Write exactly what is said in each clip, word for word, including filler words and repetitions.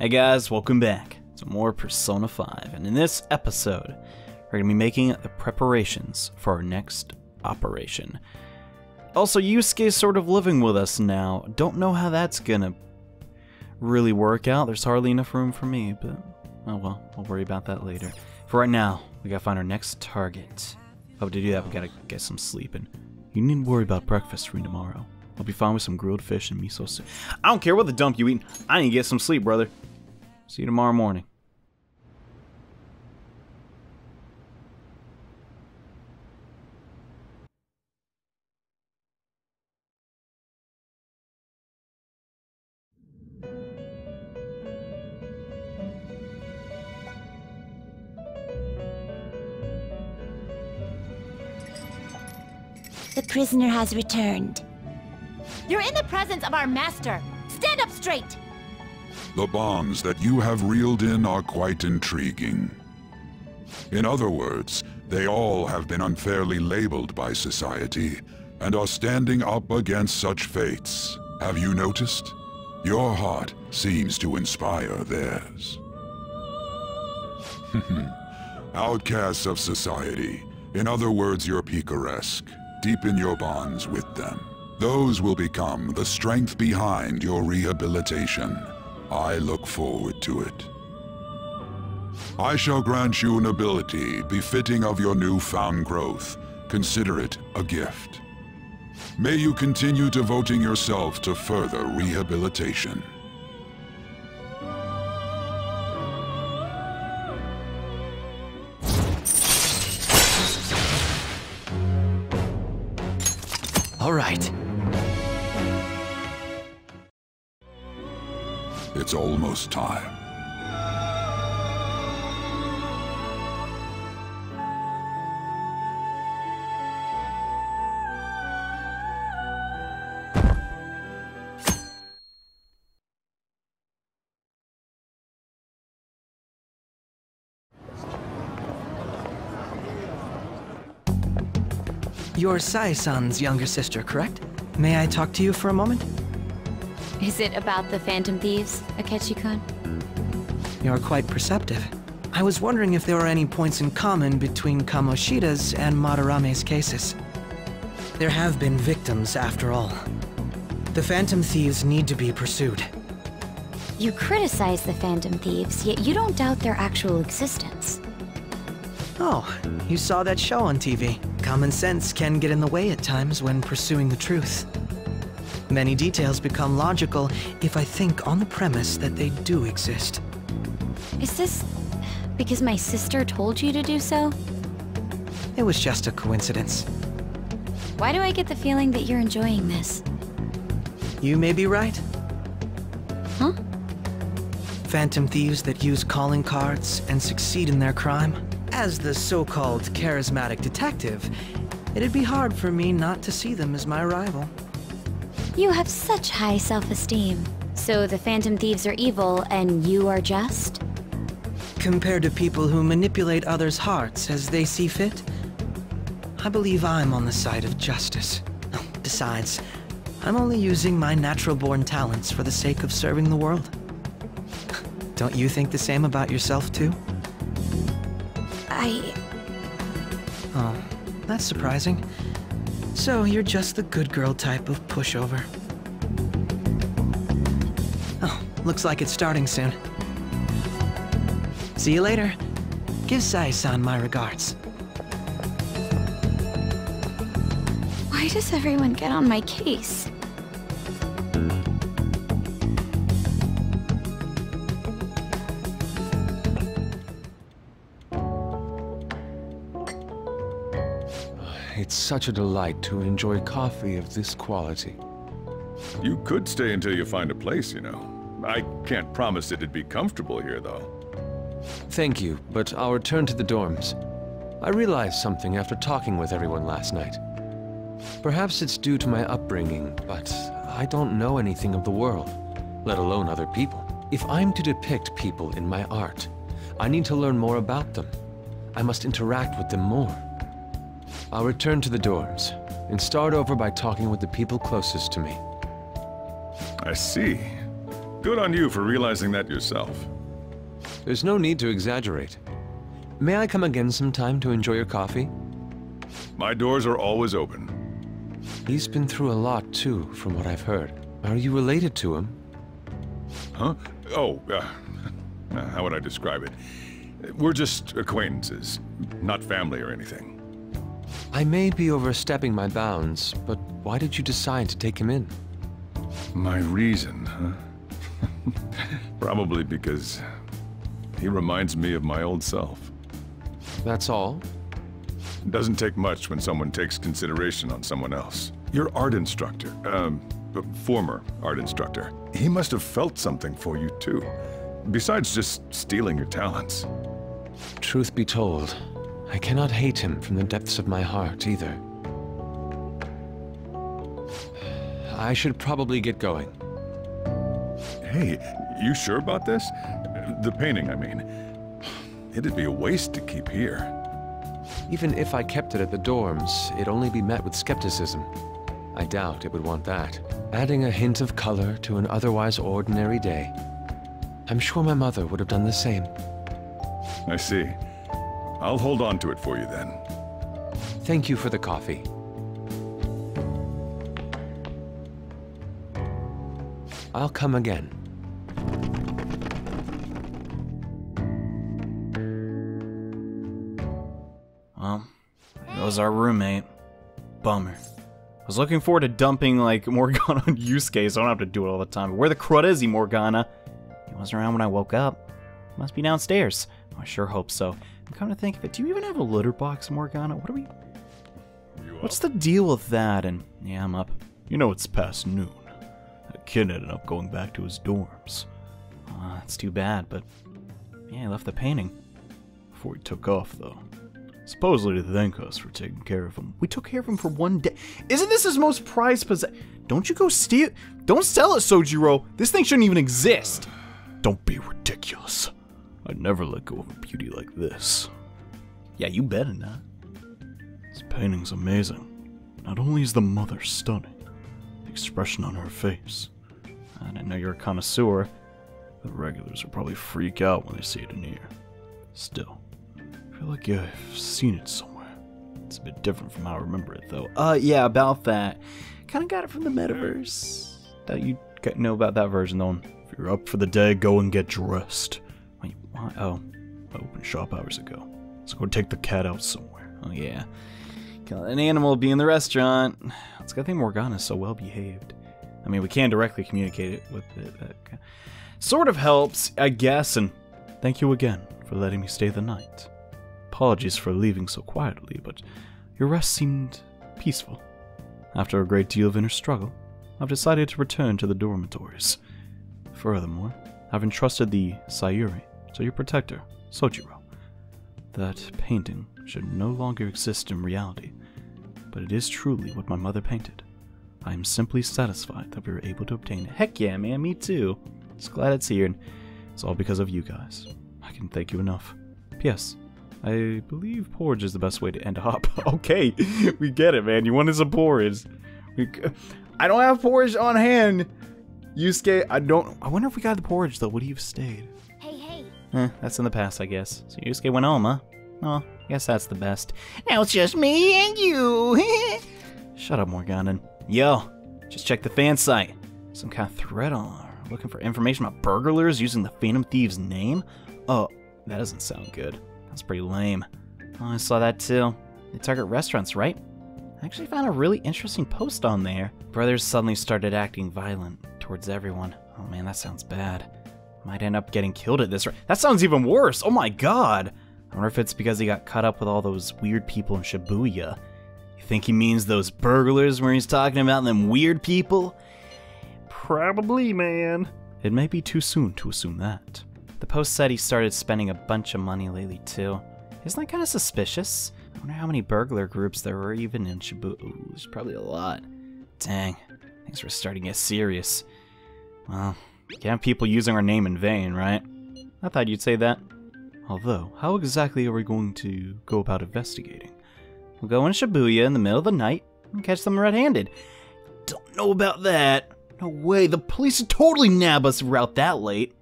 Hey guys, welcome back to more Persona five, and in this episode, we're going to be making the preparations for our next operation. Also, Yusuke's sort of living with us now. Don't know how that's going to really work out. There's hardly enough room for me, but oh well, we'll worry about that later. For right now, we got to find our next target. But to do that, we got to get some sleep, and you needn't worry about breakfast for tomorrow. I'll be fine with some grilled fish and miso soup. I don't care what the dump you eat. I need to get some sleep, brother. See you tomorrow morning. The prisoner has returned. You're in the presence of our master. Stand up straight! The bombs that you have reeled in are quite intriguing. In other words, they all have been unfairly labeled by society and are standing up against such fates. Have you noticed? Your heart seems to inspire theirs. Outcasts of society. In other words, you're picaresque. Deepen your bonds with them. Those will become the strength behind your rehabilitation. I look forward to it. I shall grant you an ability befitting of your newfound growth. Consider it a gift. May you continue devoting yourself to further rehabilitation. All right. It's almost time. You're Sae-san's younger sister, correct? May I talk to you for a moment? Is it about the Phantom Thieves, Akechi-kun? You're quite perceptive. I was wondering if there were any points in common between Kamoshida's and Madarame's cases. There have been victims, after all. The Phantom Thieves need to be pursued. You criticize the Phantom Thieves, yet you don't doubt their actual existence. Oh, you saw that show on T V. Common sense can get in the way at times when pursuing the truth. Many details become logical if I think on the premise that they do exist. Is this because my sister told you to do so? It was just a coincidence. Why do I get the feeling that you're enjoying this? You may be right. Huh? Phantom thieves that use calling cards and succeed in their crime. As the so-called charismatic detective, it'd be hard for me not to see them as my rival. You have such high self-esteem. So the Phantom Thieves are evil, and you are just? Compared to people who manipulate others' hearts as they see fit, I believe I'm on the side of justice. Besides, I'm only using my natural-born talents for the sake of serving the world. Don't you think the same about yourself, too? I... Oh, that's surprising. So, you're just the good girl type of pushover. Oh, looks like it's starting soon. See you later. Give Sae-san my regards. Why does everyone get on my case? It's such a delight to enjoy coffee of this quality. You could stay until you find a place, you know. I can't promise it'd be comfortable here, though. Thank you, but I'll return to the dorms. I realized something after talking with everyone last night. Perhaps it's due to my upbringing, but I don't know anything of the world, let alone other people. If I'm to depict people in my art, I need to learn more about them. I must interact with them more. I'll return to the dorms, and start over by talking with the people closest to me. I see. Good on you for realizing that yourself. There's no need to exaggerate. May I come again sometime to enjoy your coffee? My doors are always open. He's been through a lot, too, from what I've heard. Are you related to him? Huh? Oh, uh, how would I describe it? We're just acquaintances, not family or anything. I may be overstepping my bounds, but why did you decide to take him in? My reason, huh? Probably because he reminds me of my old self. That's all? It doesn't take much when someone takes consideration on someone else. Your art instructor, um, former art instructor, he must have felt something for you too, besides just stealing your talents. Truth be told, I cannot hate him from the depths of my heart, either. I should probably get going. Hey, you sure about this? The painting, I mean. It'd be a waste to keep here. Even if I kept it at the dorms, it'd only be met with skepticism. I doubt it would want that. Adding a hint of color to an otherwise ordinary day. I'm sure my mother would have done the same. I see. I'll hold on to it for you, then. Thank you for the coffee. I'll come again. Well, that was our roommate. Bummer. I was looking forward to dumping, like, Morgana on Yusuke, so I don't have to do it all the time. But where the crud is he, Morgana? He wasn't around when I woke up. He must be downstairs. I sure hope so. I'm coming to think of it. Do you even have a litter box, Morgana? What are we... What's the deal with that? And, yeah, I'm up. You know it's past noon. That kid ended up going back to his dorms. Uh, that's too bad, but... Yeah, he left the painting. Before he took off, though. Supposedly to thank us for taking care of him. We took care of him for one day. Isn't this his most prized possession? Don't you go steal... Don't sell it, Sojiro! This thing shouldn't even exist! Don't be ridiculous. I'd never let go of a beauty like this. Yeah, you better not. This painting's amazing. Not only is the mother stunning, the expression on her face. I didn't know you're a connoisseur. The regulars will probably freak out when they see it in here. Still, I feel like I've seen it somewhere. It's a bit different from how I remember it, though. Uh, yeah, about that. Kinda got it from the metaverse. That you know about that version, though. If you're up for the day, go and get dressed. Oh, I opened shop hours ago. Let's go take the cat out somewhere. Oh yeah, an animal will be in the restaurant. It's good thing Morgana's so well behaved. I mean, we can directly communicate it with it. That sort of helps, I guess. And thank you again for letting me stay the night. Apologies for leaving so quietly, but your rest seemed peaceful. After a great deal of inner struggle, I've decided to return to the dormitories. Furthermore, I've entrusted the Sayuri. So your protector, Sojiro. That painting should no longer exist in reality, but it is truly what my mother painted. I am simply satisfied that we were able to obtain it. Heck yeah, man, me too. Just glad it's here, and it's all because of you guys. I can thank you enough. P S. I believe porridge is the best way to end up. Okay, we get it, man. You wanted some porridge. We, I don't have porridge on hand. Yusuke, I don't... I wonder if we got the porridge, though. Would he have stayed? Eh, that's in the past, I guess. So Yusuke went home, huh? Oh, I guess that's the best. Now it's just me and you! Shut up, Morgana. Yo, just check the fan site. Some kind of thread on her. Looking for information about burglars using the Phantom Thieves' name? Oh, that doesn't sound good. That's pretty lame. Oh, I saw that too. They target restaurants, right? I actually found a really interesting post on there. Brothers suddenly started acting violent towards everyone. Oh man, that sounds bad. Might end up getting killed at this rate. That sounds even worse! Oh my god! I wonder if it's because he got caught up with all those weird people in Shibuya. You think he means those burglars where he's talking about them weird people? Probably, man. It may be too soon to assume that. The post said he started spending a bunch of money lately, too. Isn't that kind of suspicious? I wonder how many burglar groups there were even in Shibuya. Ooh, there's probably a lot. Dang. Things were starting to get serious. Well... Can't have people using our name in vain, right? I thought you'd say that. Although, how exactly are we going to go about investigating? We'll go in Shibuya in the middle of the night and catch them red-handed. Don't know about that. No way, the police would totally nab us if we were out that late.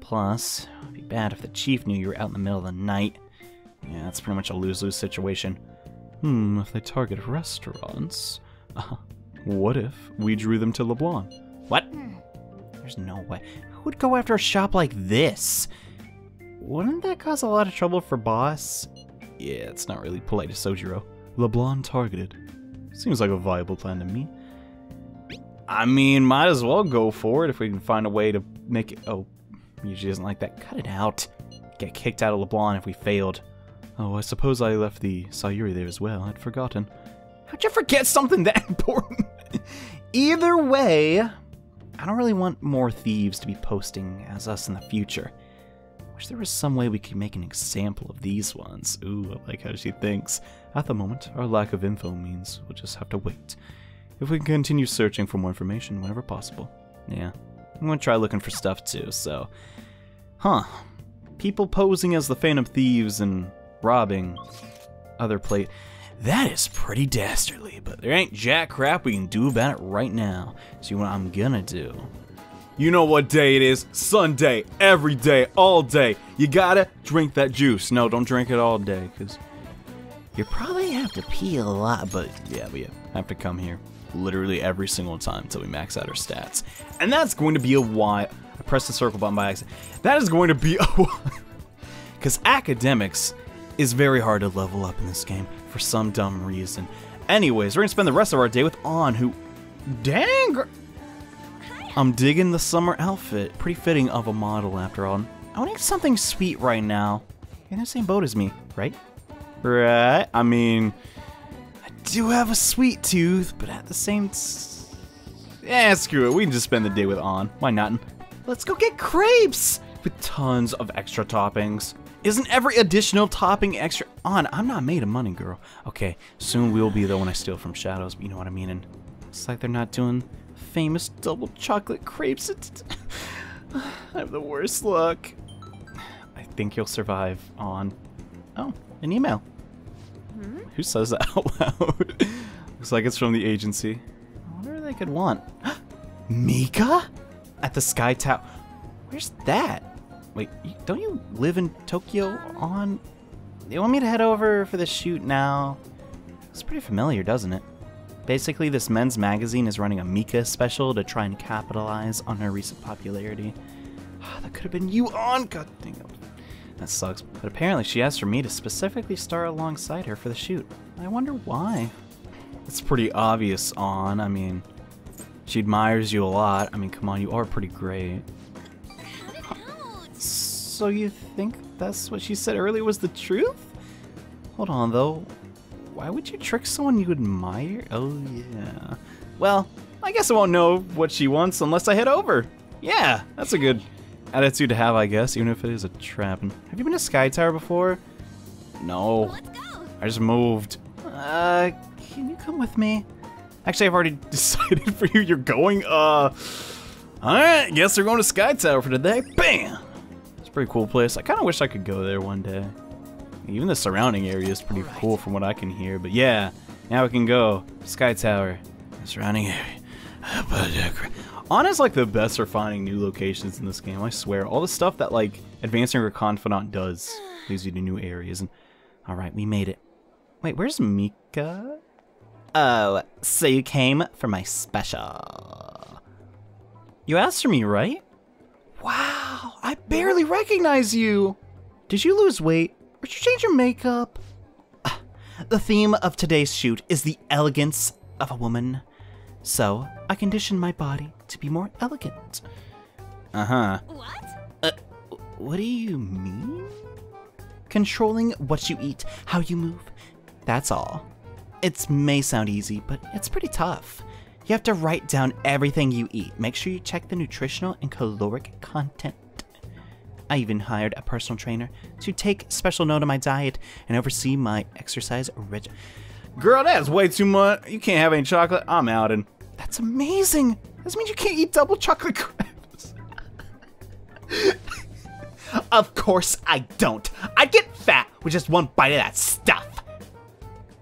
Plus, it'd be bad if the chief knew you were out in the middle of the night. Yeah, that's pretty much a lose-lose situation. Hmm, if they target restaurants... Uh, what if we drew them to LeBlanc? What? There's no way. Who would go after a shop like this? Wouldn't that cause a lot of trouble for boss? Yeah, it's not really polite to Sojiro. LeBlanc targeted. Seems like a viable plan to me. I mean, might as well go for it if we can find a way to make it... Oh, Yuji isn't like that. Cut it out. Get kicked out of LeBlanc if we failed. Oh, I suppose I left the Sayuri there as well. I'd forgotten. How'd you forget something that important? Either way, I don't really want more thieves to be posting as us in the future. Wish there was some way we could make an example of these ones. Ooh, I like how she thinks. At the moment, our lack of info means we'll just have to wait. If we can continue searching for more information whenever possible. Yeah, I'm gonna try looking for stuff too, so... Huh. People posing as the Phantom Thieves and robbing other plate. That is pretty dastardly, but there ain't jack crap we can do about it right now. So you know what I'm gonna do? You know what day it is? Sunday, every day, all day. You gotta drink that juice. No, don't drink it all day, because you probably have to pee a lot, but yeah, we have to come here literally every single time until we max out our stats. And that's going to be a why. I pressed the circle button by accident. That is going to be a why. Because academics is very hard to level up in this game for some dumb reason. Anyways, we're gonna spend the rest of our day with Ann, who... Dang! I'm digging the summer outfit. Pretty fitting of a model, after all. I need something sweet right now. You're in the same boat as me, right? Right? I mean, I do have a sweet tooth, but at the same... Yeah, screw it. We can just spend the day with Ann. Why not? Let's go get crepes! With tons of extra toppings. Isn't every additional topping extra? Ann, I'm not made of money, girl. Okay, soon we'll be the one I steal from Shadows, but you know what I mean. And it's like they're not doing... famous double chocolate crepes. I have the worst luck. I think you'll survive on... Oh, an email. Hmm? Who says that out loud? Looks like it's from the agency. I wonder what they could want. Mika? At the Sky Tower. Where's that? Wait, don't you live in Tokyo on... They want me to head over for the shoot now. It's pretty familiar, doesn't it? Basically, this men's magazine is running a Mika special to try and capitalize on her recent popularity. Oh, that could have been you, Ann! God dang it. That sucks. But apparently she asked for me to specifically star alongside her for the shoot. I wonder why. It's pretty obvious, Ann. I mean, she admires you a lot. I mean, come on, you are pretty great. So you think that's what she said earlier was the truth? Hold on, though. Why would you trick someone you admire? Oh, yeah. Well, I guess I won't know what she wants unless I head over. Yeah, that's a good attitude to have, I guess, even if it is a trap. Have you been to Sky Tower before? No. Let's go. I just moved. Uh, can you come with me? Actually, I've already decided for you. You're going, uh... Alright, guess we're going to Sky Tower for today. Bam! It's a pretty cool place. I kind of wish I could go there one day. Even the surrounding area is pretty cool from what I can hear, but yeah, now we can go. Sky Tower, the surrounding area. Ann is like the best for finding new locations in this game, I swear. All the stuff that like Advancing Your Confidant does leads you to new areas. And alright, we made it. Wait, where's Mika? Oh, so you came for my special. You asked for me, right? Wow, I barely recognize you. Did you lose weight? Or did you change your makeup? Uh, the theme of today's shoot is the elegance of a woman. So, I conditioned my body to be more elegant. Uh-huh. What? Uh, what do you mean? Controlling what you eat, how you move, that's all. It may sound easy, but it's pretty tough. You have to write down everything you eat. Make sure you check the nutritional and caloric content. I even hired a personal trainer to take special note of my diet and oversee my exercise regimen. Girl, that's way too much. You can't have any chocolate. I'm outing. That's amazing. That means you can't eat double chocolate crepes. Of course I don't. I get fat with just one bite of that stuff.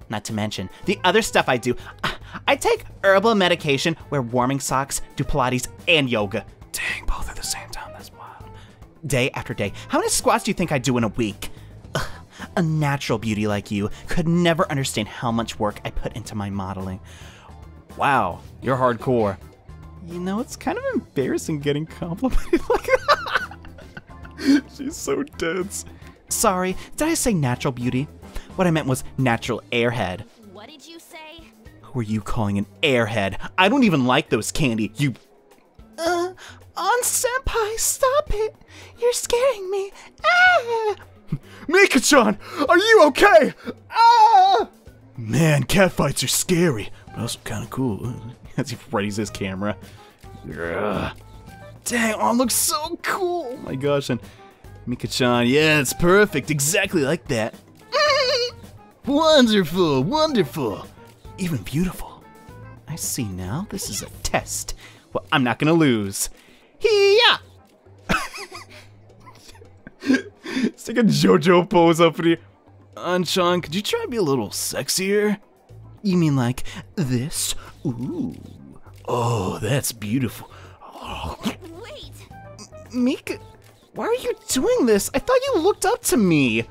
Not to mention the other stuff I do. I, I take herbal medication, wear warming socks, do Pilates, and yoga. Dang, both at the same time, that's wild. Day after day. How many squats do you think I do in a week? Ugh, a natural beauty like you could never understand how much work I put into my modeling. Wow, you're hardcore. You know, it's kind of embarrassing getting complimented like that. She's so dense. Sorry, did I say natural beauty? What I meant was natural airhead. What did you say? Who are you calling an airhead? I don't even like those candy, you... Uh, An-senpai, stop it. You're scaring me. Ah! Mika-chan, are you okay? Ah! Man, catfights are scary, but also kind of cool. As he readies his camera. Ugh. Dang, oh, it looks so cool. Oh my gosh, and Mika-chan, yeah, it's perfect, exactly like that. Wonderful, wonderful, even beautiful. I see now, this is a test. Well, I'm not gonna lose. Hee-yah! It's like a JoJo pose up here. Anchan, could you try to be a little sexier? You mean like this? Ooh. Oh, that's beautiful. Oh. Wait. Mika, why are you doing this? I thought you looked up to me.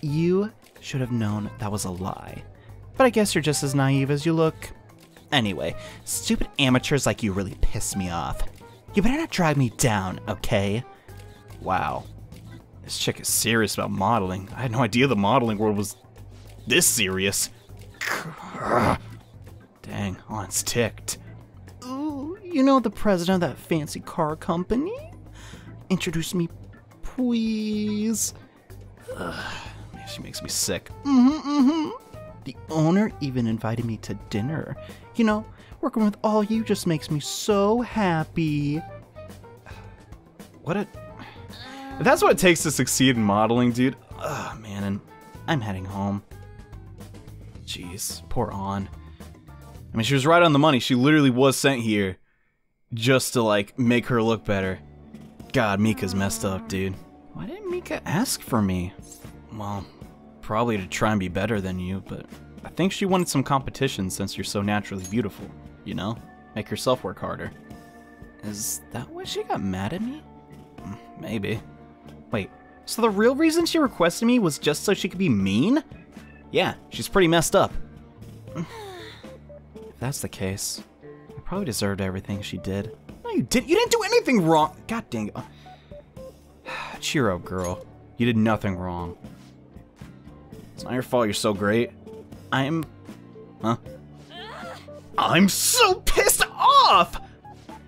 You should have known that was a lie. But I guess you're just as naive as you look. Anyway, stupid amateurs like you really piss me off. You better not drag me down, okay? Wow. This chick is serious about modeling. I had no idea the modeling world was this serious. Dang, Aunt's ticked. Ooh, you know the president of that fancy car company? Introduce me, please. Ugh, man, she makes me sick. Mm-hmm, mm-hmm. The owner even invited me to dinner. You know, working with all you just makes me so happy. What a... If that's what it takes to succeed in modeling, dude. Ugh, man, and I'm heading home. Jeez, poor An. I mean, she was right on the money. She literally was sent here just to, like, make her look better. God, Mika's messed up, dude. Why didn't Mika ask for me? Well, probably to try and be better than you, but I think she wanted some competition since you're so naturally beautiful, you know? Make yourself work harder. Is that why she got mad at me? Maybe. Wait, so the real reason she requested me was just so she could be mean? Yeah, she's pretty messed up. If that's the case, I probably deserved everything she did. No, you didn't. You didn't do anything wrong. God dang it. Chiro, girl. You did nothing wrong. It's not your fault you're so great. I'm... Huh? I'm so pissed off!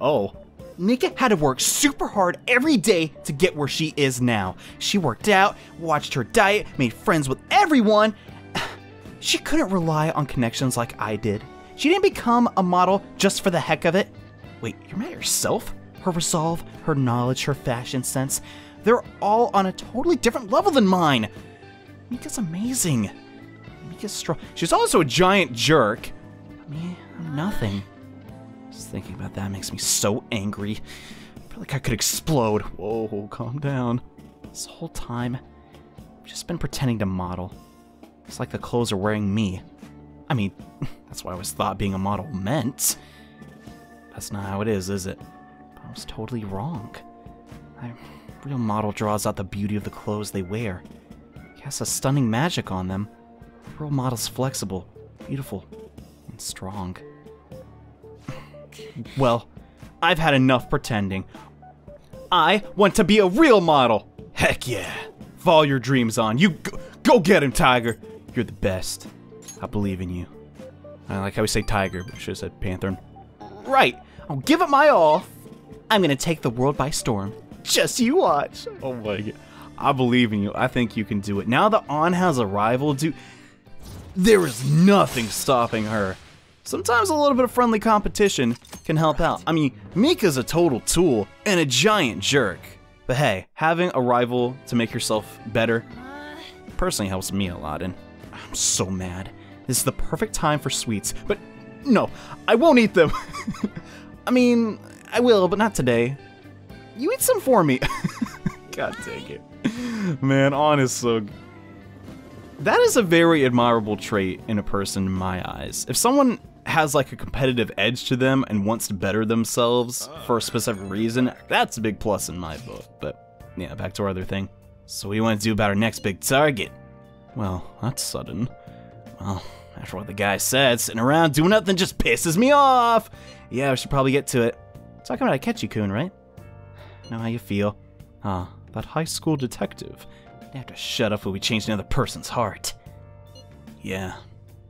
Oh. Mika had to work super hard every day to get where she is now. She worked out, watched her diet, made friends with everyone. She couldn't rely on connections like I did. She didn't become a model just for the heck of it. Wait, you're mad at yourself? Her resolve, her knowledge, her fashion sense, they're all on a totally different level than mine. Mika's amazing. Mika's strong. She's also a giant jerk. Me, I'm nothing. Just thinking about that makes me so angry. I feel like I could explode. Whoa, calm down. This whole time, I've just been pretending to model. It's like the clothes are wearing me. I mean, that's why I always thought being a model meant. That's not how it is, is it? But I was totally wrong. A real model draws out the beauty of the clothes they wear. It casts a stunning magic on them. A real model's flexible, beautiful, and strong. Well, I've had enough pretending. I want to be a real model! Heck yeah! Follow your dreams, An. You go, go get him, Tiger! You're the best. I believe in you. I like how we say Tiger, but I should have said Panther. Right! I'll give it my all! I'm gonna take the world by storm. Just you watch! Oh my god. I believe in you. I think you can do it. Now that An has a rival, dude, there is nothing stopping her. Sometimes a little bit of friendly competition can help out. I mean, Mika's a total tool and a giant jerk. But hey, having a rival to make yourself better personally helps me a lot, and I'm so mad. This is the perfect time for sweets, but no, I won't eat them. I mean, I will, but not today. You eat some for me. God dang it. Man, An is so... That is a very admirable trait in a person in my eyes. If someone has like a competitive edge to them and wants to better themselves for a specific reason, that's a big plus in my book. But yeah, back to our other thing. So what do you want to do about our next big target? Well, that's sudden. Well, after what the guy said, sitting around doing nothing just pisses me off! Yeah, we should probably get to it. Talking about Akechi-kun, right? Know how you feel. Ah, that high school detective. They have to shut up when we change another person's heart. Yeah,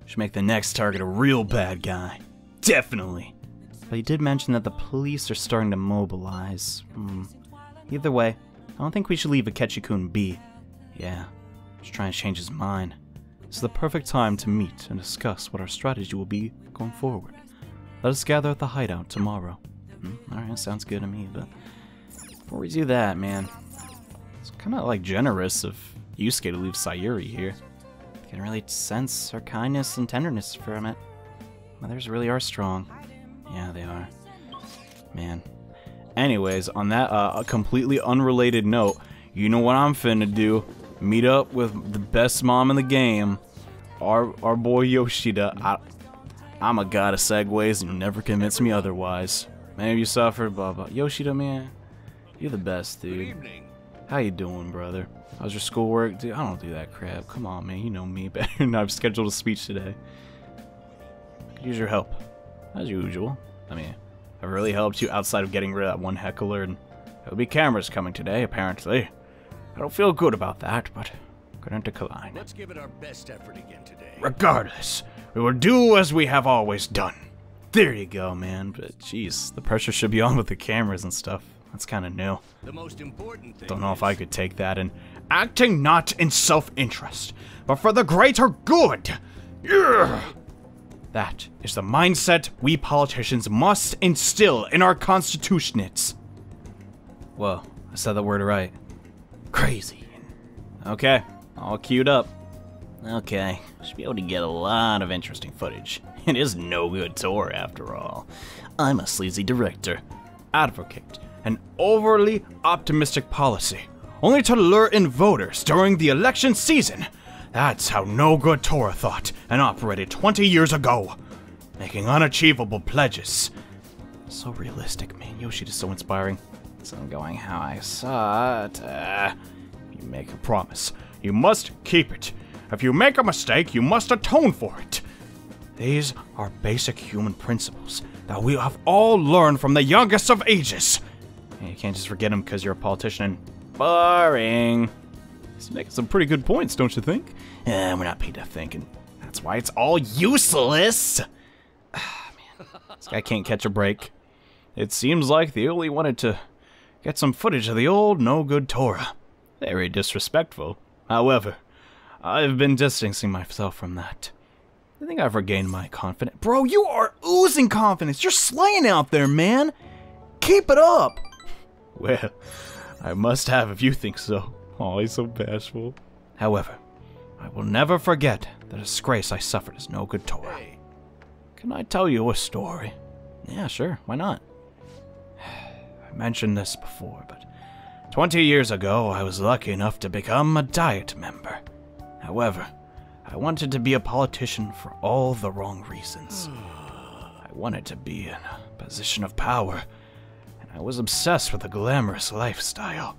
should make the next target a real bad guy. Definitely! But you did mention that the police are starting to mobilize. Hmm. Either way, I don't think we should leave Akechi-kun be. Yeah, just trying to change his mind. This is the perfect time to meet and discuss what our strategy will be going forward. Let us gather at the hideout tomorrow. Hmm? Alright, sounds good to me, but before we do that, man, it's kind of like generous of Yusuke to leave Sayuri here. You can really sense her kindness and tenderness from it. Mothers really are strong. Yeah, they are. Man. Anyways, on that uh, a completely unrelated note, you know what I'm finna do. Meet up with the best mom in the game, our our boy Yoshida. I, I'm a god of segues, and you'll never convince me otherwise. Man, you suffered, blah blah. Yoshida, man, you're the best, dude. How you doing, brother? How's your schoolwork, dude? I don't do that crap. Come on, man, you know me better. And I've scheduled a speech today. I could use your help, as usual. I mean, I really helped you outside of getting rid of that one heckler, and there'll be cameras coming today, apparently. I don't feel good about that, but couldn't decline. Let's give it our best effort again today. Regardless, we will do as we have always done. There you go, man. But jeez, the pressure should be on with the cameras and stuff. That's kind of new. The most important thing. Don't know if I could take that. And acting not in self-interest, but for the greater good. Yeah. That is the mindset we politicians must instill in our constitutionates. Whoa, I said that word right. Crazy. Okay, all queued up. Okay, should be able to get a lot of interesting footage. It is no good tour after all. I'm a sleazy director. Advocate an overly optimistic policy, only to lure in voters during the election season. That's how no good Torah thought and operated twenty years ago. Making unachievable pledges. So realistic, man. Yoshida is so inspiring. So I'm going how I saw it. Uh, you make a promise, you must keep it. If you make a mistake, you must atone for it. These are basic human principles that we have all learned from the youngest of ages. And you can't just forget them because you're a politician and boring. He's making some pretty good points, don't you think? Eh, we're not paid to think, and that's why it's all useless. Ah, man. This guy can't catch a break. It seems like they only wanted to get some footage of the old no-good Torah. Very disrespectful. However, I've been distancing myself from that. I think I've regained my confidence. Bro, you are oozing confidence. You're slaying out there, man. Keep it up. Well, I must have if you think so. Aw, he's so bashful. However, I will never forget the disgrace I suffered as no good Torah. Hey. Can I tell you a story? Yeah, sure. Why not? I mentioned this before, but twenty years ago, I was lucky enough to become a Diet member. However, I wanted to be a politician for all the wrong reasons. I wanted to be in a position of power, and I was obsessed with a glamorous lifestyle.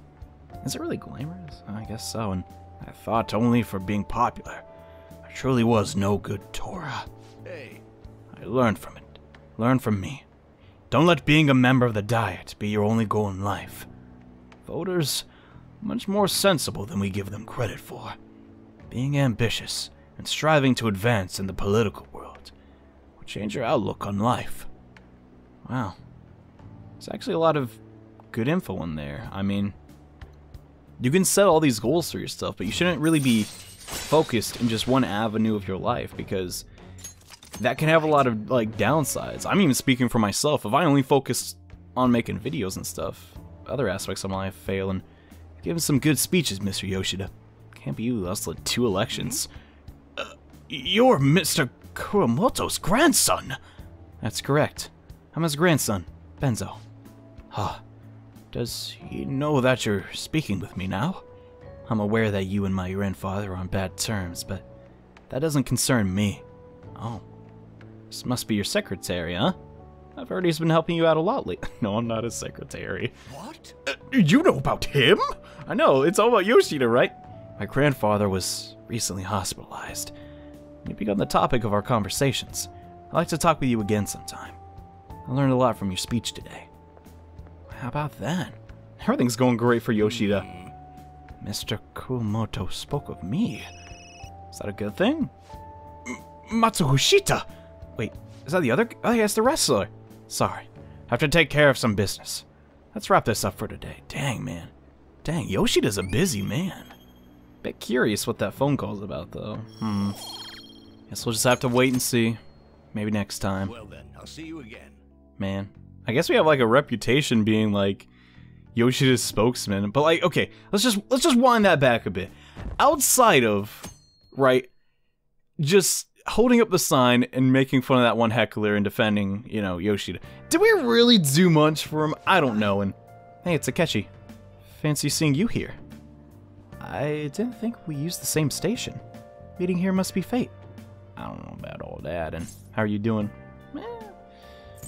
Is it really glamorous? I guess so, and I thought only for being popular. I truly was no good Torah. Hey. I learned from it. Learn from me. Don't let being a member of the Diet be your only goal in life. Voters are much more sensible than we give them credit for. Being ambitious and striving to advance in the political world will change your outlook on life. Wow. There's actually a lot of good info in there. I mean, you can set all these goals for yourself, but you shouldn't really be focused in just one avenue of your life, because that can have a lot of, like, downsides. I'm even speaking for myself. If I only focus on making videos and stuff, other aspects of my life fail, and giving some good speeches, Mister Yoshida. Can't be you lost like two elections. Uh, you're Mister Kuramoto's grandson! That's correct. I'm his grandson, Benzo. Huh. Does he know that you're speaking with me now? I'm aware that you and my grandfather are on bad terms, but that doesn't concern me. Oh. This must be your secretary, huh? I've heard he's been helping you out a lot lately. No, I'm not his secretary. What? Uh, you know about him? I know, it's all about Yoshida, right? My grandfather was recently hospitalized. You've begun the topic of our conversations. I'd like to talk with you again sometime. I learned a lot from your speech today. How about that? Everything's going great for Yoshida. Mister Kumoto spoke of me. Is that a good thing? Matsushita! Wait, is that the other? Oh, yeah, it's the wrestler. Sorry. I have to take care of some business. Let's wrap this up for today. Dang, man. Dang, Yoshida's a busy man. Bit curious what that phone call's about, though. Hmm. Guess we'll just have to wait and see. Maybe next time. Well then, I'll see you again. Man, I guess we have like a reputation being like Yoshida's spokesman, but like, okay, let's just let's just wind that back a bit. Outside of, right, just holding up the sign and making fun of that one heckler and defending, you know, Yoshida. Did we really do much for him? I don't know. And hey, it's Akechi. Fancy seeing you here. I didn't think we used the same station. Meeting here must be fate. I don't know about all that. And how are you doing? Eh,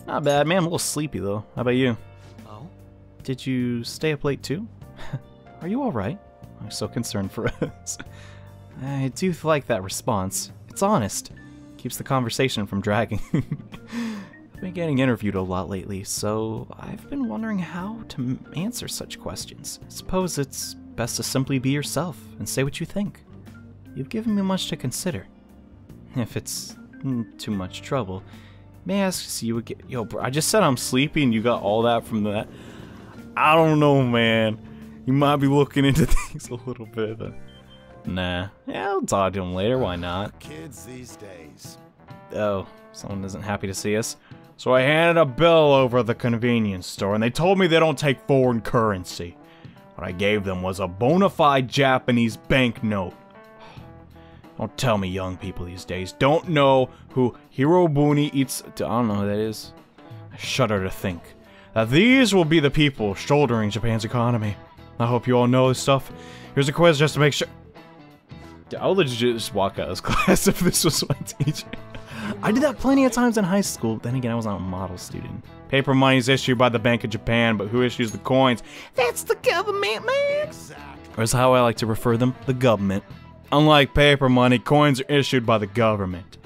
not bad, man. I'm a little sleepy though. How about you? Oh? Did you stay up late too? Are you all right? I'm so concerned for us. I do like that response. It's honest. Keeps the conversation from dragging. I've been getting interviewed a lot lately, so I've been wondering how to answer such questions. I suppose it's best to simply be yourself and say what you think. You've given me much to consider. If it's too much trouble, may I ask to see you again? Yo, bro, I just said I'm sleepy and you got all that from that. I don't know, man. You might be looking into things a little bit. But nah. Yeah, I'll talk to him later. Why not? Kids these days. Oh, someone isn't happy to see us. So I handed a bill over at the convenience store and they told me they don't take foreign currency. What I gave them was a bona fide Japanese banknote. Don't tell me young people these days don't know who Hirobune eats. I don't know who that is. I shudder to think that these will be the people shouldering Japan's economy. I hope you all know this stuff. Here's a quiz just to make sure. I'll legit just walk out of this class if this was my teacher. I did that plenty of times in high school. Then again, I was not a model student. Paper money is issued by the Bank of Japan, but who issues the coins? That's the government, man. Exactly. Or is how I like to refer them, the government. Unlike paper money, coins are issued by the government.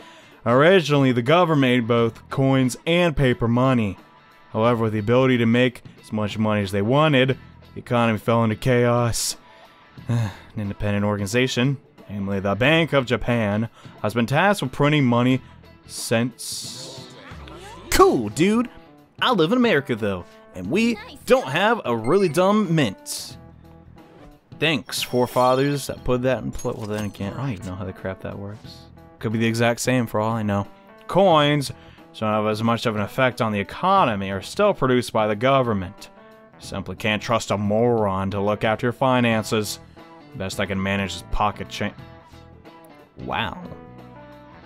Originally, the government made both coins and paper money. However, with the ability to make as much money as they wanted, the economy fell into chaos. An independent organization, namely the Bank of Japan, has been tasked with printing money since... Cool, dude! I live in America, though, and we don't have a really dumb mint. Thanks, forefathers that put that in play. Well, then again, I don't even know how the crap that works. Could be the exact same for all I know. Coins, so don't have as much of an effect on the economy, are still produced by the government. Simply can't trust a moron to look after your finances. Best I can manage is pocket change. Wow.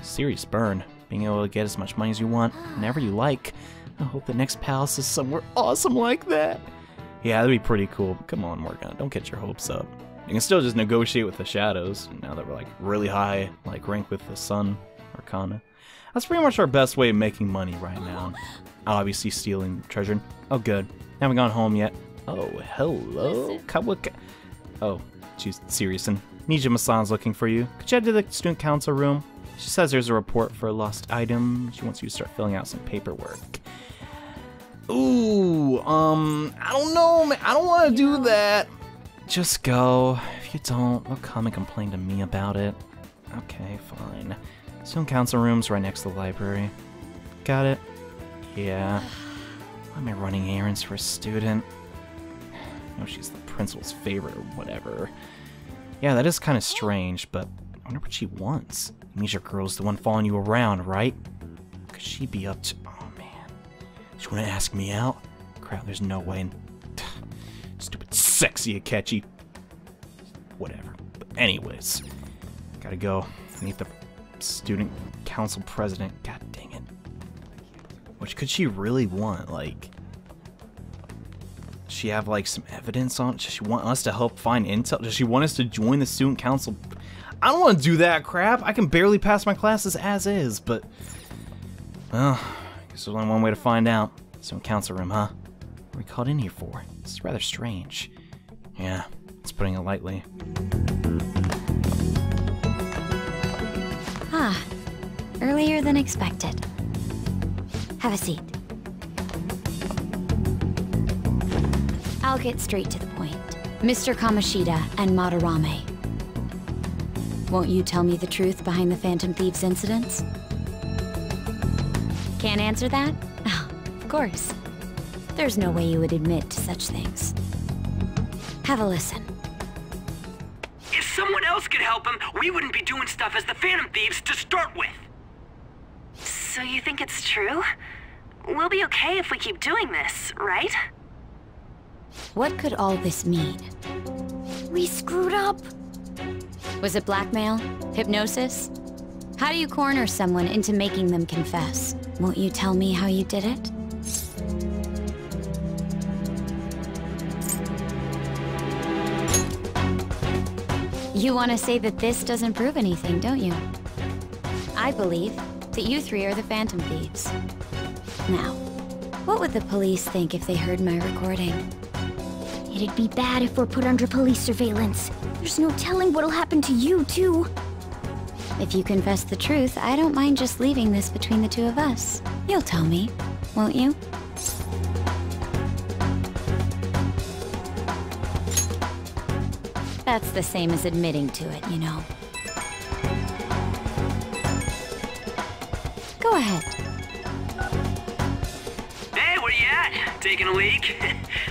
Serious burn. Being able to get as much money as you want, whenever you like. I hope the next palace is somewhere awesome like that. Yeah, that'd be pretty cool. Come on, Morgana, don't get your hopes up. You can still just negotiate with the shadows, now that we're like really high, like rank with the sun, Arcana. That's pretty much our best way of making money right now. Obviously stealing treasure. Oh good, haven't gone home yet. Oh, hello, Kawakami. Oh, she's serious, and Nijima-san's looking for you. Could you head to the student council room? She says there's a report for a lost item. She wants you to start filling out some paperwork. Ooh, um, I don't know, man. I don't want to do that. Just go. If you don't, they'll come and complain to me about it. Okay, fine. Some council room's right next to the library. Got it? Yeah. Why am I running errands for a student? I know she's the principal's favorite or whatever. Yeah, that is kind of strange, but I wonder what she wants. It means your girl's the one following you around, right? Could she be up to... You wanna ask me out? Crap, there's no way. And, stupid sexy Akechi. Whatever. But anyways. Gotta go. Meet the student council president. God dang it. Which could she really want? Like, does she have like some evidence on it? Does she want us to help find intel? Does she want us to join the student council? I don't wanna do that crap. I can barely pass my classes as is, but Well, I guess there's only one way to find out. Some council room, huh? What are we called in here for? It's rather strange. Yeah, it's putting it lightly. Ah, earlier than expected. Have a seat. I'll get straight to the point. Mister Kamoshida and Madarame. Won't you tell me the truth behind the Phantom Thieves incidents? Can't answer that? Oh, of course. There's no way you would admit to such things. Have a listen. If someone else could help him, we wouldn't be doing stuff as the Phantom Thieves to start with. So you think it's true? We'll be okay if we keep doing this, right? What could all this mean? We screwed up. Was it blackmail? Hypnosis? How do you corner someone into making them confess? Won't you tell me how you did it? You want to say that this doesn't prove anything, don't you? I believe that you three are the Phantom Thieves. Now, what would the police think if they heard my recording? It'd be bad if we're put under police surveillance. There's no telling what'll happen to you, too. If you confess the truth, I don't mind just leaving this between the two of us. You'll tell me, won't you? That's the same as admitting to it, you know. Go ahead. Hey, where you at? Taking a leak?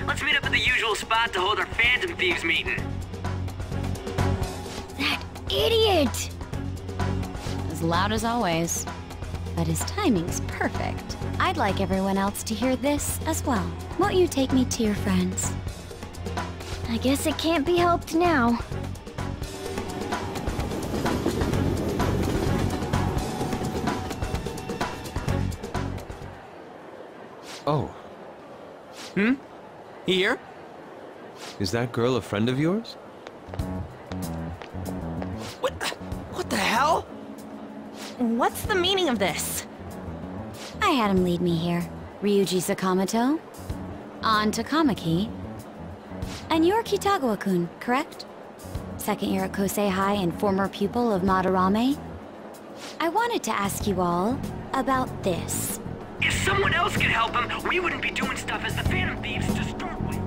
Let's meet up at the usual spot to hold our Phantom Thieves meeting. That idiot! As loud as always. But his timing's perfect. I'd like everyone else to hear this as well. Won't you take me to your friends? I guess it can't be helped now. Oh. Hmm? Here? Is that girl a friend of yours? What? What the hell? What's the meaning of this? I had him lead me here. Ryuji Sakamoto, Ann Takamaki, and you're Kitagawa-kun, correct? Second year at Kosei High and former pupil of Madarame. I wanted to ask you all about this. If someone else could help him, we wouldn't be doing stuff as the Phantom Thieves to start with.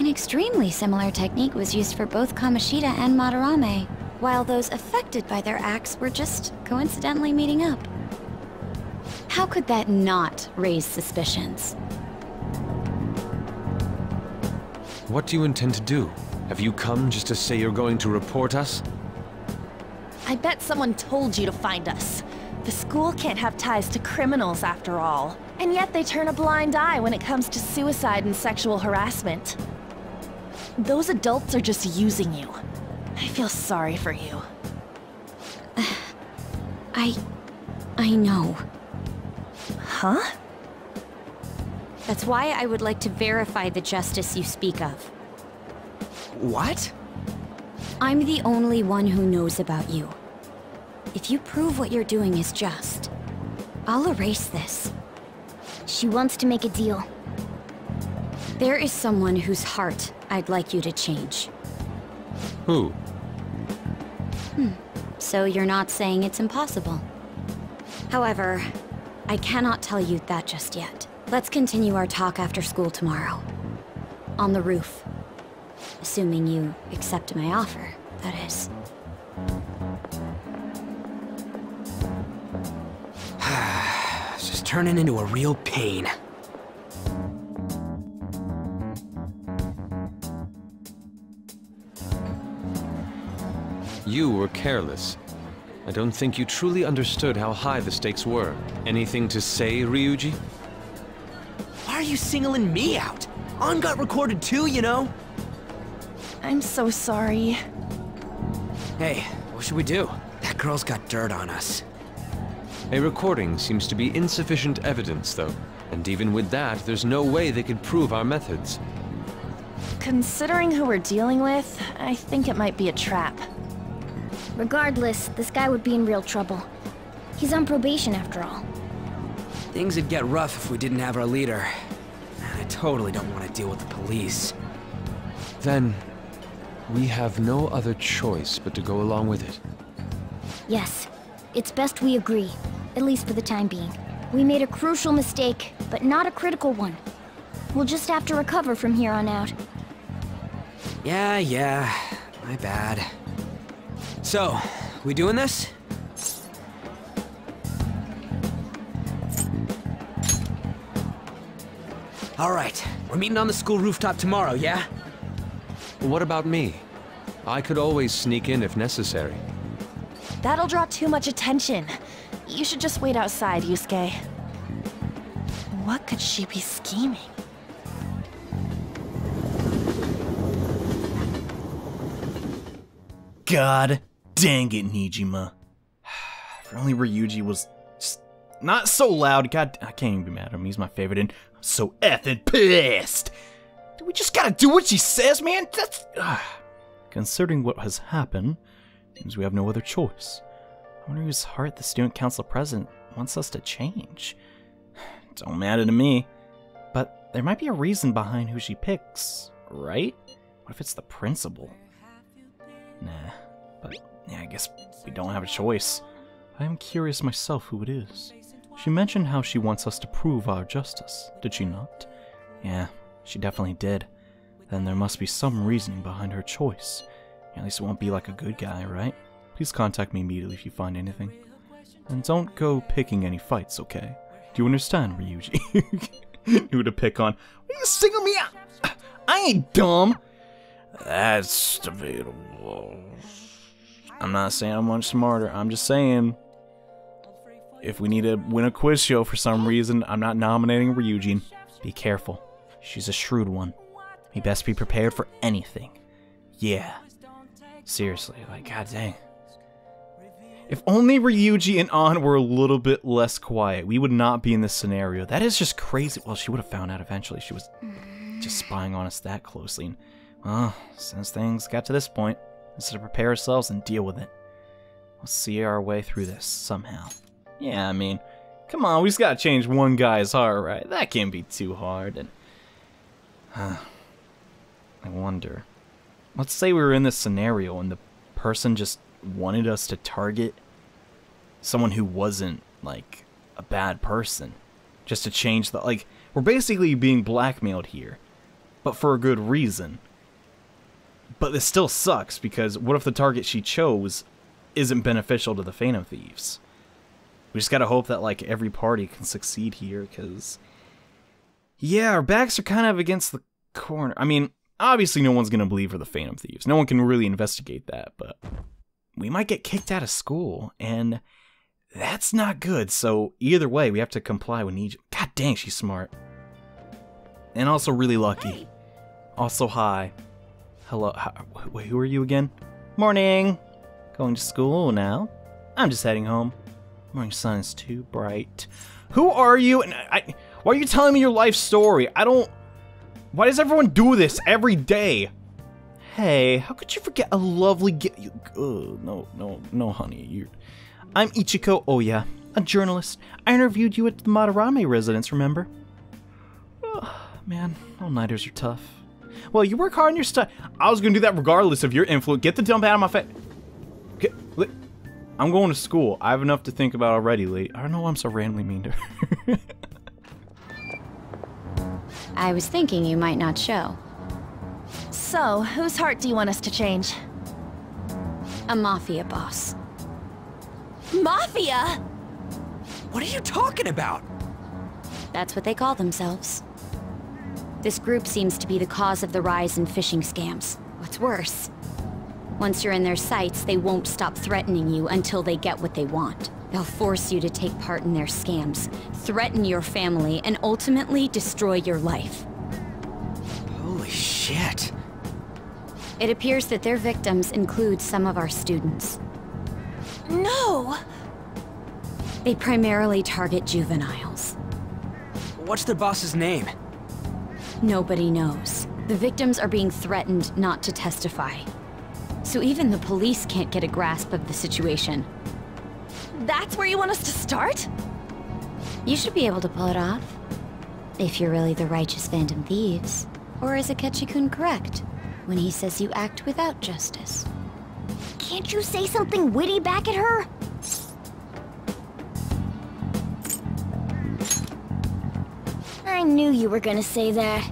An extremely similar technique was used for both Kamoshida and Madarame, while those affected by their acts were just coincidentally meeting up. How could that not raise suspicions? What do you intend to do? Have you come just to say you're going to report us? I bet someone told you to find us. The school can't have ties to criminals after all. And yet they turn a blind eye when it comes to suicide and sexual harassment. Those adults are just using you. I feel sorry for you. Uh, I... I know. Huh? That's why I would like to verify the justice you speak of. What? I'm the only one who knows about you. If you prove what you're doing is just, I'll erase this. She wants to make a deal. There is someone whose heart I'd like you to change. Who? Hmm. So you're not saying it's impossible. However, I cannot tell you that just yet. Let's continue our talk after school tomorrow. On the roof. Assuming you accept my offer, that is. This is turning into a real pain. You were careless. I don't think you truly understood how high the stakes were. Anything to say, Ryuji? Why are you singling me out? On got recorded too, you know? I'm so sorry. Hey, what should we do? That girl's got dirt on us. A recording seems to be insufficient evidence, though. And even with that, there's no way they could prove our methods. Considering who we're dealing with, I think it might be a trap. Regardless, this guy would be in real trouble. He's on probation after all. Things would get rough if we didn't have our leader. I totally don't want to deal with the police. Then, we have no other choice but to go along with it. Yes. It's best we agree. At least for the time being. We made a crucial mistake, but not a critical one. We'll just have to recover from here on out. Yeah, yeah. My bad. So, we doing this? Alright, we're meeting on the school rooftop tomorrow, yeah? What about me? I could always sneak in if necessary. That'll draw too much attention. You should just wait outside, Yusuke. What could she be scheming? God dang it, Nijima. If only Ryuji was not so loud. God, I can't even be mad at him. He's my favorite, and I'm so effing pissed. We just gotta do what she says, man. That's uh, considering what has happened. Seems we have no other choice. I wonder whose heart the student council president wants us to change. Don't matter to me. But there might be a reason behind who she picks, right? What if it's the principal? Nah, but yeah, I guess we don't have a choice. I am curious myself who it is. She mentioned how she wants us to prove our justice, did she not? Yeah, she definitely did. Then there must be some reasoning behind her choice. At least it won't be like a good guy, right? Please contact me immediately if you find anything. And don't go picking any fights, okay? Do you understand, Ryuji? Who to pick on? Are you single me out? I ain't dumb! That's debatable. I'm not saying I'm much smarter, I'm just saying... if we need to win a quiz show for some reason, I'm not nominating Ryuji. Be careful. She's a shrewd one. We best be prepared for anything. Yeah. Seriously, like, god dang. If only Ryuji and An were a little bit less quiet, we would not be in this scenario. That is just crazy. Well, she would have found out eventually. She was just spying on us that closely. And, well, since things got to this point, let's prepare ourselves and deal with it. We'll see our way through this somehow. Yeah, I mean, come on, we just gotta change one guy's heart, right? That can't be too hard. And uh, I wonder... let's say we were in this scenario and the person just wanted us to target someone who wasn't, like, a bad person. Just to change the... like, we're basically being blackmailed here, but for a good reason. But this still sucks, because what if the target she chose isn't beneficial to the Phantom Thieves? We just gotta hope that, like, every party can succeed here, because... yeah, our backs are kind of against the corner. I mean... obviously, no one's going to believe we're the Phantom Thieves. No one can really investigate that, but we might get kicked out of school, and that's not good. So either way, we have to comply with Nijima. God dang, she's smart. And also really lucky. Hey. Also, hi. Hello. Hi. Wait, who are you again? Morning. Going to school now. I'm just heading home. Morning sun is too bright. Who are you? And I, why are you telling me your life story? I don't... why does everyone do this every day? Hey, how could you forget a lovely gift? Oh, no, no, no, honey. You're... I'm Ichiko Oya, a journalist. I interviewed you at the Madarame residence, remember? Oh, man, all-nighters are tough. Well, you work hard on your stuff. I was gonna do that regardless of your influence. Get the dump out of my face. Okay, I'm going to school. I have enough to think about already, lady. I don't know why I'm so randomly mean to her. I was thinking you might not show. So, whose heart do you want us to change? A mafia boss. Mafia? What are you talking about? That's what they call themselves. This group seems to be the cause of the rise in phishing scams. What's worse? Once you're in their sights, they won't stop threatening you until they get what they want. They'll force you to take part in their scams, threaten your family, and ultimately destroy your life. Holy shit. It appears that their victims include some of our students. No! They primarily target juveniles. What's the boss's name? Nobody knows. The victims are being threatened not to testify. So even the police can't get a grasp of the situation. That's where you want us to start? You should be able to pull it off. If you're really the righteous Phantom Thieves. Or is Akechi-kun correct when he says you act without justice? Can't you say something witty back at her? I knew you were gonna say that.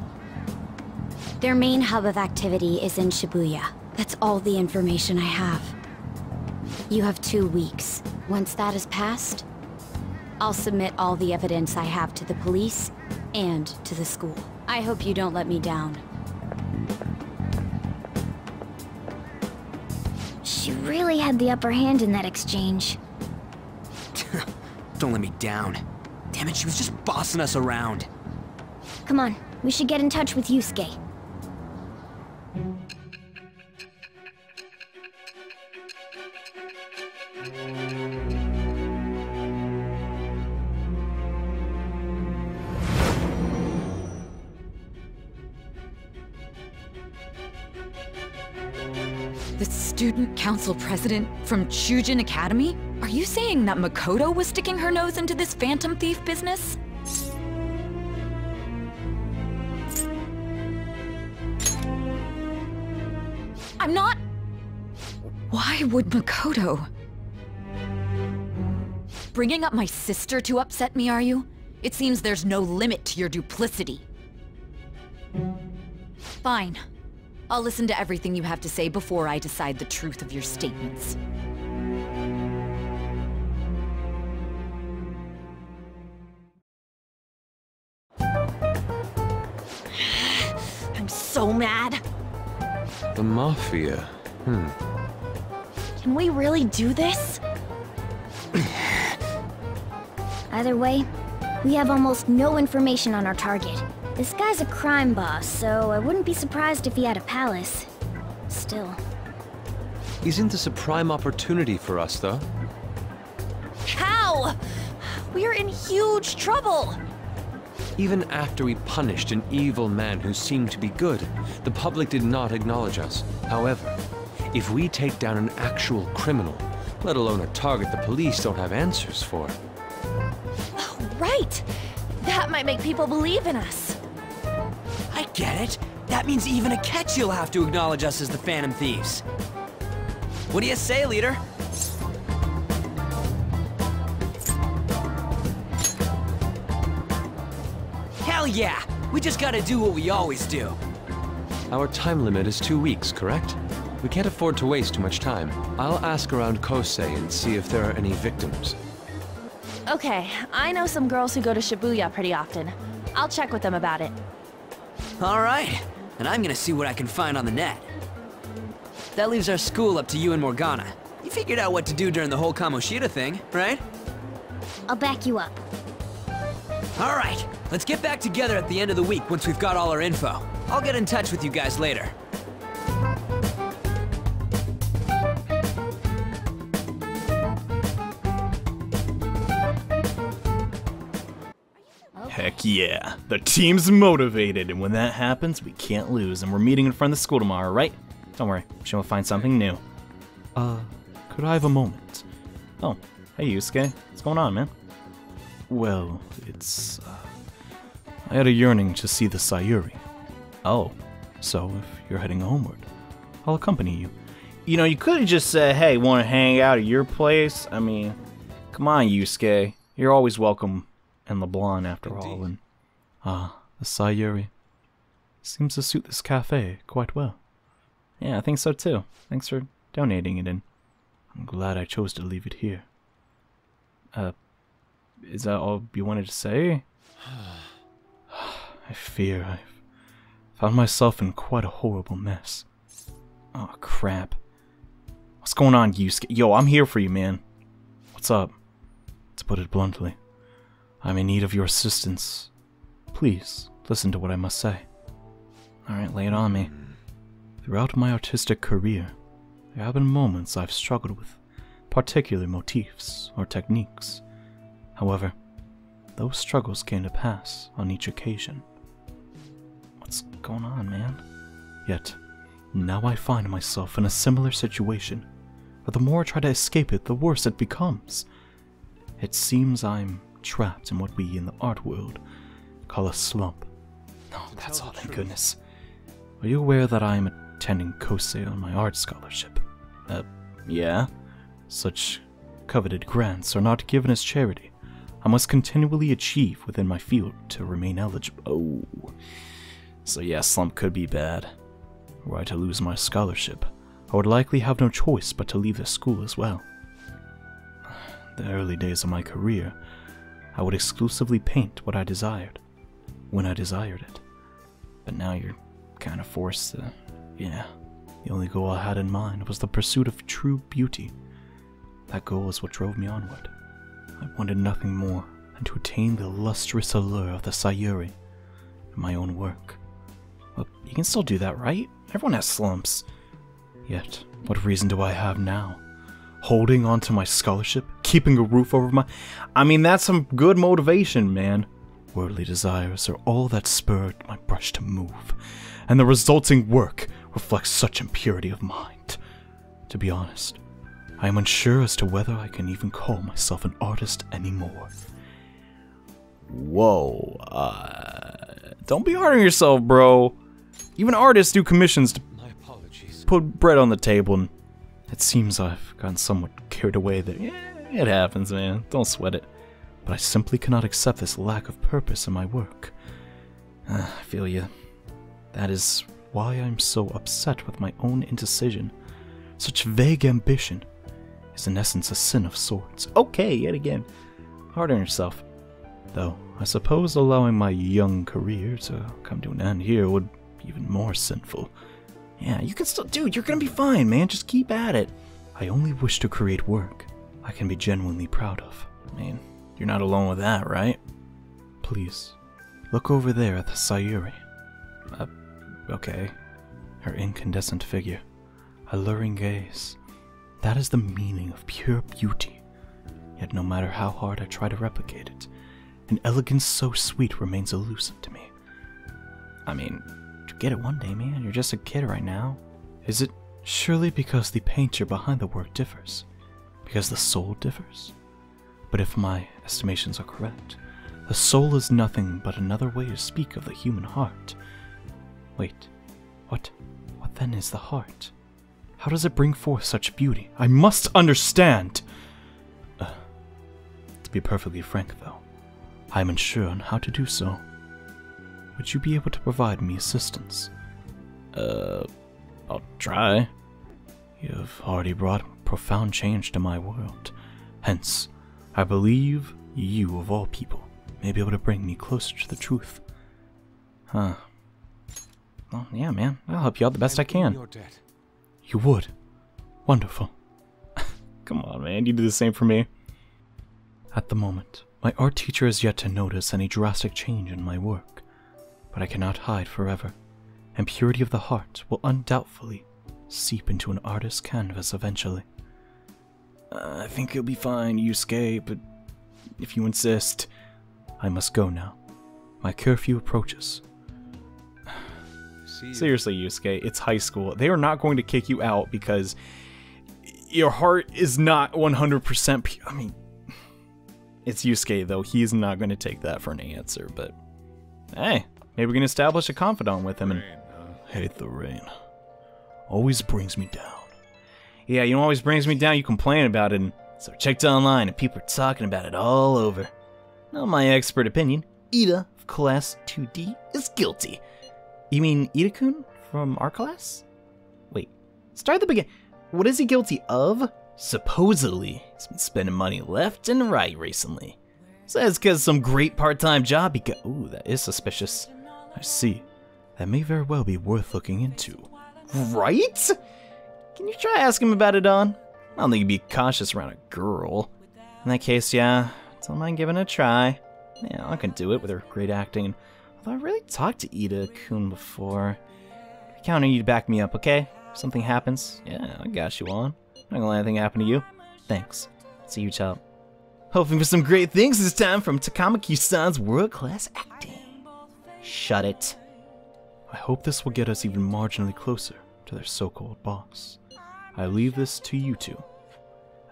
Their main hub of activity is in Shibuya. That's all the information I have. You have two weeks. Once that is passed, I'll submit all the evidence I have to the police and to the school. I hope you don't let me down. She really had the upper hand in that exchange. Don't let me down. Damn it, she was just bossing us around. Come on, we should get in touch with Yusuke. The student council president from Chujin Academy? Are you saying that Makoto was sticking her nose into this Phantom Thief business? I'm not... Why would Makoto? Bringing up my sister to upset me, are you? It seems there's no limit to your duplicity. Fine. I'll listen to everything you have to say before I decide the truth of your statements. I'm so mad. The Mafia, hmm. Can we really do this? Either way, we have almost no information on our target. This guy's a crime boss, so I wouldn't be surprised if he had a palace. Still. Isn't this a prime opportunity for us, though? How? We're in huge trouble! Even after we punished an evil man who seemed to be good, the public did not acknowledge us. However, if we take down an actual criminal, let alone a target the police don't have answers for. Oh, right! That might make people believe in us. I get it. That means even Akechi will have to acknowledge us as the Phantom Thieves. What do you say, leader? Hell yeah! We just gotta do what we always do. Our time limit is two weeks, correct? We can't afford to waste too much time. I'll ask around Kosei and see if there are any victims. Okay, I know some girls who go to Shibuya pretty often. I'll check with them about it. Alright, and I'm gonna see what I can find on the net. That leaves our school up to you and Morgana. You figured out what to do during the whole Kamoshida thing, right? I'll back you up. Alright, let's get back together at the end of the week once we've got all our info. I'll get in touch with you guys later. Heck yeah. The team's motivated, and when that happens, we can't lose. And we're meeting in front of the school tomorrow, right? Don't worry, she'll find something new. Uh, could I have a moment? Oh, hey Yusuke, what's going on, man? Well, it's... Uh, I had a yearning to see the Sayuri. Oh, so if you're heading homeward, I'll accompany you. You know, you could've just said, hey, wanna hang out at your place? I mean, come on Yusuke, you're always welcome. And LeBlanc, after Indeed. all, and ah, the Sayuri seems to suit this cafe quite well. Yeah, I think so too. Thanks for donating it, and I'm glad I chose to leave it here. Uh, is that all you wanted to say? I fear I've found myself in quite a horrible mess. Oh crap! What's going on, Yusuke? Yo, I'm here for you, man. What's up? To put it bluntly. I'm in need of your assistance. Please, listen to what I must say. Alright, lay it on me. Throughout my artistic career, there have been moments I've struggled with particular motifs or techniques. However, those struggles came to pass on each occasion. What's going on, man? Yet, now I find myself in a similar situation, but the more I try to escape it, the worse it becomes. It seems I'm trapped in what we in the art world call a slump. Oh, that's all, thank goodness. Are you aware that I am attending Kosei on my art scholarship? Uh, yeah? Such coveted grants are not given as charity. I must continually achieve within my field to remain eligible. Oh. So yeah, slump could be bad. Were I to lose my scholarship, I would likely have no choice but to leave the school as well. The early days of my career, I would exclusively paint what I desired, when I desired it. But now you're kind of forced to, yeah. The only goal I had in mind was the pursuit of true beauty. That goal is what drove me onward. I wanted nothing more than to attain the lustrous allure of the Sayuri in my own work. Well, you can still do that, right? Everyone has slumps. Yet, what reason do I have now? Holding on to my scholarship? Keeping a roof over my... I mean, that's some good motivation, man. Worldly desires are all that spurred my brush to move, and the resulting work reflects such impurity of mind. To be honest, I am unsure as to whether I can even call myself an artist anymore. Whoa, uh... don't be hard on yourself, bro. Even artists do commissions to put bread on the table, and it seems I've gotten somewhat carried away there. Yeah, it happens, man. Don't sweat it. But I simply cannot accept this lack of purpose in my work. Uh, I feel you. That is why I'm so upset with my own indecision. Such vague ambition is in essence a sin of sorts. Okay, yet again. Hard on yourself. Though, I suppose allowing my young career to come to an end here would be even more sinful. Yeah, you can still- dude, you're gonna be fine, man. Just keep at it. I only wish to create work I can be genuinely proud of. I mean, you're not alone with that, right? Please, look over there at the Sayuri. Uh, okay. Her incandescent figure. Alluring gaze. That is the meaning of pure beauty. Yet no matter how hard I try to replicate it, an elegance so sweet remains elusive to me. I mean, you get it one day, man. You're just a kid right now. Is it surely because the painter behind the work differs? Because the soul differs? But if my estimations are correct, the soul is nothing but another way to speak of the human heart. Wait, what? What then is the heart? How does it bring forth such beauty? I must understand! Uh, to be perfectly frank, though, I am unsure on how to do so. Would you be able to provide me assistance? Uh, I'll try. You have already brought profound change to my world. Hence, I believe you, of all people, may be able to bring me closer to the truth. Huh. Well, yeah, man. I'll help you out the best I can. You would. Wonderful. Come on, man. You do the same for me. At the moment, my art teacher has yet to notice any drastic change in my work. But I cannot hide forever, and purity of the heart will undoubtedly seep into an artist's canvas eventually. I think you'll be fine, Yusuke, but if you insist, I must go now. My curfew approaches. Seriously, Yusuke, it's high school. They are not going to kick you out because your heart is not one hundred percent pure. I mean, it's Yusuke, though. He's not going to take that for an answer, but hey, maybe we can establish a confidant with him. And hate the rain. Always brings me down. Yeah, you know what always brings me down? You complain about it, and so I checked online, and people are talking about it all over. Now, my expert opinion, Ida of Class two D is guilty. You mean Ida-kun from our class? Wait, start at the beginning. What is he guilty of? Supposedly, he's been spending money left and right recently. So that's because some great part-time job he got. Ooh, that is suspicious. I see. That may very well be worth looking into. Right? Can you try asking him about it, Don? I don't think you'd be cautious around a girl. In that case, yeah, don't mind giving it a try. Yeah, I can do it with her great acting. Although I really talked to Ida-kun before. I count on you to back me up, okay? If something happens, yeah, I got you on. I'm not gonna let anything happen to you. Thanks. It's a huge help. Hoping for some great things this time from Takamaki-san's world-class acting. Shut it. I hope this will get us even marginally closer to their so-called boss. I leave this to you two.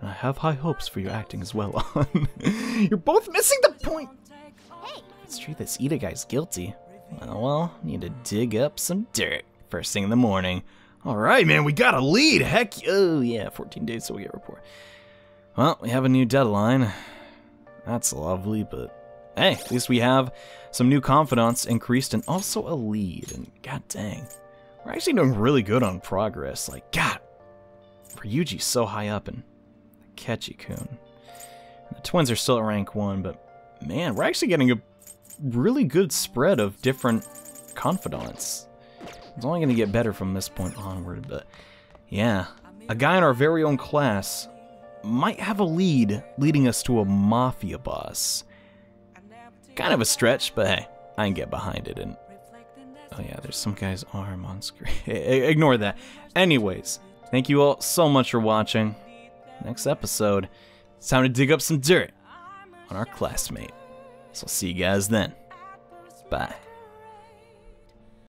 and I have high hopes for your acting as well, on. You're both missing the point! Hey. It's true this Ida guy's guilty. Well, well, need to dig up some dirt first thing in the morning. Alright, man, we got a lead! Heck, oh yeah, fourteen days till we get a report. Well, we have a new deadline. That's lovely, but hey, at least we have some new confidants increased and also a lead, and god dang. We're actually doing really good on progress, like, god, Ryuji's so high up, and Akechi-kun. The twins are still at rank one, but man, we're actually getting a really good spread of different confidants. It's only going to get better from this point onward, but yeah. A guy in our very own class might have a lead leading us to a mafia boss. Kind of a stretch, but hey, I can get behind it, and oh yeah, there's some guy's arm on screen. Ignore that. Anyways, thank you all so much for watching. Next episode, it's time to dig up some dirt on our classmate. So I'll see you guys then. Bye.